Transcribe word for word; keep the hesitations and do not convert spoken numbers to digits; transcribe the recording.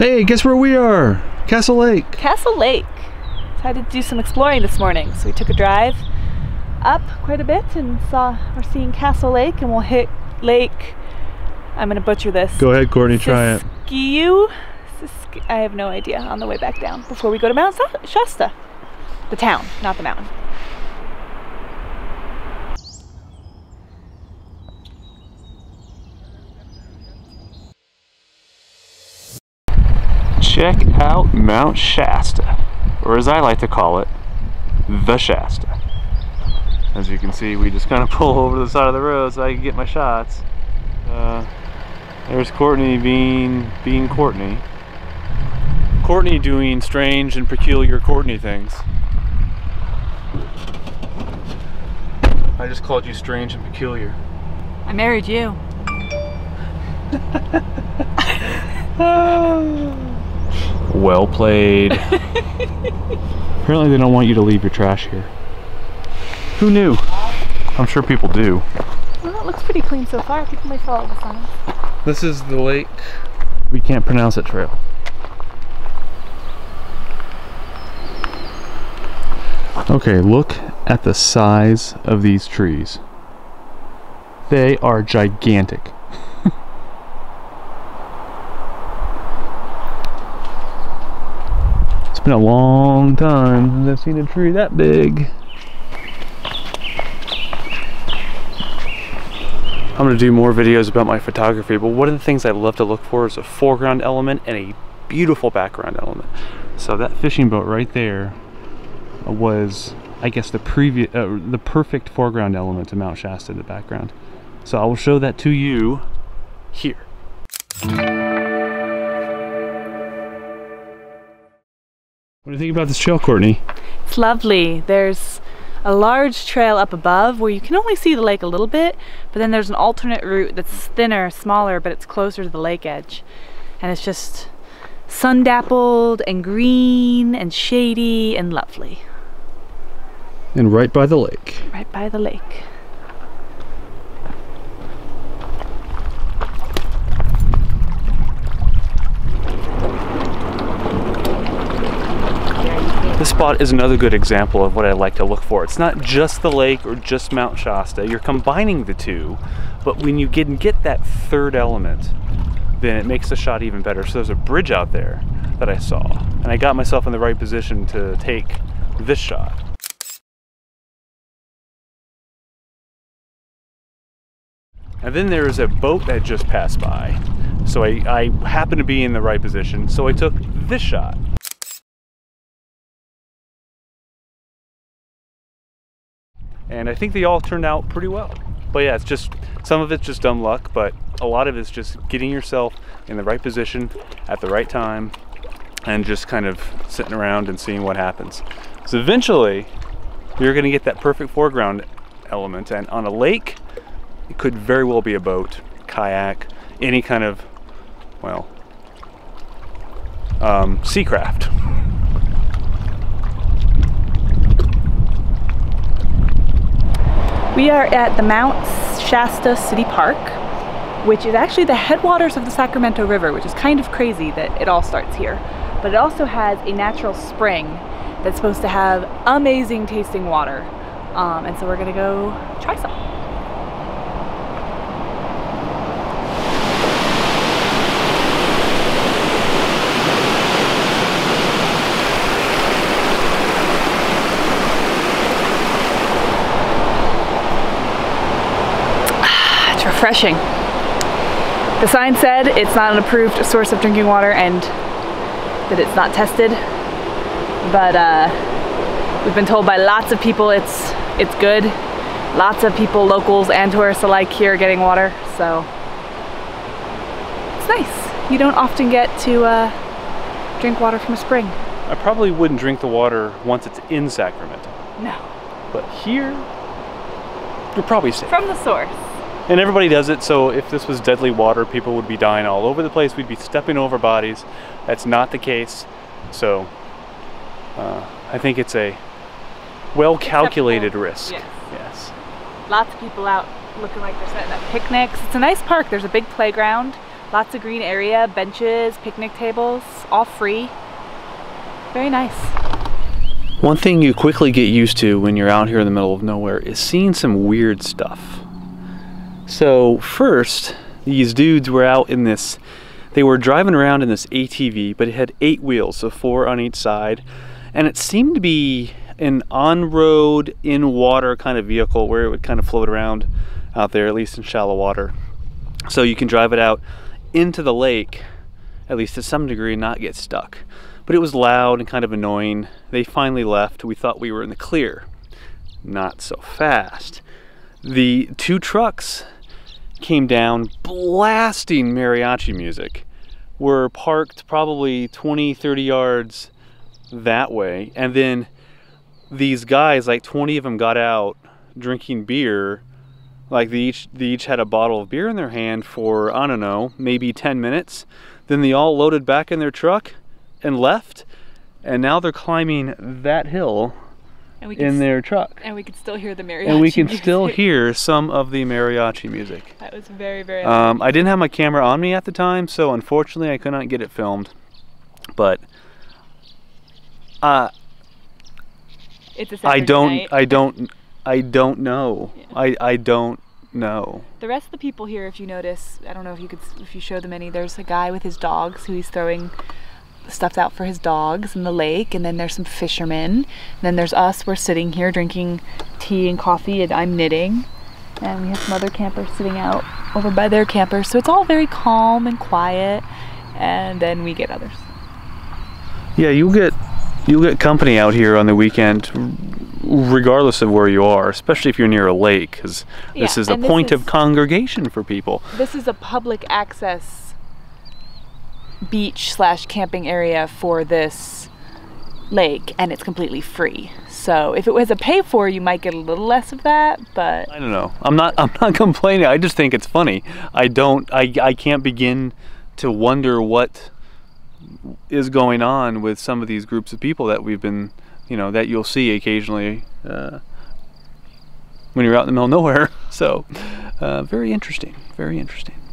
Hey, guess where we are? Castle Lake. Castle Lake. So I had to do some exploring this morning. So we took a drive up quite a bit and saw, we're seeing Castle Lake, and we'll hit Lake, I'm gonna butcher this. Go ahead, Courtney, try it. Siskiyou. I have no idea, on the way back down before we go to Mount Shasta. The town, not the mountain. Check out Mount Shasta, or as I like to call it, the Shasta. As you can see, we just kind of pull over to the side of the road so I can get my shots. Uh, there's Courtney being, being Courtney. Courtney doing strange and peculiar Courtney things. I just called you strange and peculiar. I married you. Well played. Apparently they don't want you to leave your trash here. Who knew? I'm sure people do. Well, it looks pretty clean so far. People may follow the signs. This is the lake. We can't pronounce it trail. Okay, look at the size of these trees. They are gigantic. It's been a long time since I've seen a tree that big. I'm gonna do more videos about my photography, but one of the things I love to look for is a foreground element and a beautiful background element. So that fishing boat right there was, I guess, the previous, uh, the perfect foreground element to Mount Shasta in the background. So I will show that to you here. What do you think about this trail, Courtney? It's lovely. There's a large trail up above where you can only see the lake a little bit, but then there's an alternate route that's thinner, smaller, but it's closer to the lake edge. And it's just sun dappled and green and shady and lovely. And right by the lake. Right by the lake. This spot is another good example of what I like to look for. It's not just the lake or just Mount Shasta. You're combining the two, but when you can get that third element, then it makes the shot even better. So there's a bridge out there that I saw, and I got myself in the right position to take this shot. And then there was a boat that just passed by. So I, I happened to be in the right position, so I took this shot. And I think they all turned out pretty well. But yeah, it's just, some of it's just dumb luck, but a lot of it's just getting yourself in the right position at the right time and just kind of sitting around and seeing what happens. So eventually, you're gonna get that perfect foreground element, and on a lake, it could very well be a boat, kayak, any kind of, well, um, sea craft. We are at the Mount Shasta City Park, which is actually the headwaters of the Sacramento River, which is kind of crazy that it all starts here. But it also has a natural spring that's supposed to have amazing tasting water. Um, and so we're gonna go try some. Refreshing. The sign said it's not an approved source of drinking water and that it's not tested, but uh, we've been told by lots of people it's it's good. Lots of people, locals and tourists alike, here are getting water, so it's nice. You don't often get to uh, drink water from a spring. I probably wouldn't drink the water once it's in Sacramento. No. But here, you're probably safe. From the source. And everybody does it, so if this was deadly water, people would be dying all over the place. We'd be stepping over bodies. That's not the case. So uh, I think it's a well-calculated risk. Yes. Yes. Lots of people out looking like they're setting up picnics. It's a nice park. There's a big playground. Lots of green area, benches, picnic tables, all free. Very nice. One thing you quickly get used to when you're out here in the middle of nowhere is seeing some weird stuff. So first, these dudes were out in this, they were driving around in this A T V, but it had eight wheels, so four on each side. And it seemed to be an on-road, in-water kind of vehicle where it would kind of float around out there, at least in shallow water. So you can drive it out into the lake, at least to some degree, and not get stuck. But it was loud and kind of annoying. They finally left. We thought we were in the clear. Not so fast. The two trucks came down blasting mariachi music, were parked probably twenty, thirty yards that way, and then these guys, like twenty of them, got out drinking beer. Like they each, they each had a bottle of beer in their hand for, I don't know, maybe ten minutes. Then they all loaded back in their truck and left, and now they're climbing that hill and we can in their truck. And we can still hear the mariachi And we can music. still hear some of the mariachi music. That was very, very loud. Um, I didn't have my camera on me at the time, so unfortunately I could not get it filmed. But uh, it's a Saturday I don't, night. I don't... I don't know. Yeah. I, I don't know. The rest of the people here, if you notice, I don't know if you could if you show them any, there's a guy with his dogs who he's throwing stuff out for his dogs in the lake, and then there's some fishermen. And then there's us, we're sitting here drinking tea and coffee, and I'm knitting. And we have some other campers sitting out over by their camper. So it's all very calm and quiet, and then we get others. Yeah, you'll get you'll get company out here on the weekend, regardless of where you are, especially if you're near a lake, because yeah, this is a point is, of congregation for people. This is a public access beach slash camping area for this lake, and it's completely free. So if it was a pay for, you might get a little less of that, but I don't know. I'm not I'm not complaining. I just think it's funny. I don't I, I can't begin to wonder what is going on with some of these groups of people that we've been you know, that you'll see occasionally uh, when you're out in the middle of nowhere. So, uh, very interesting, very interesting.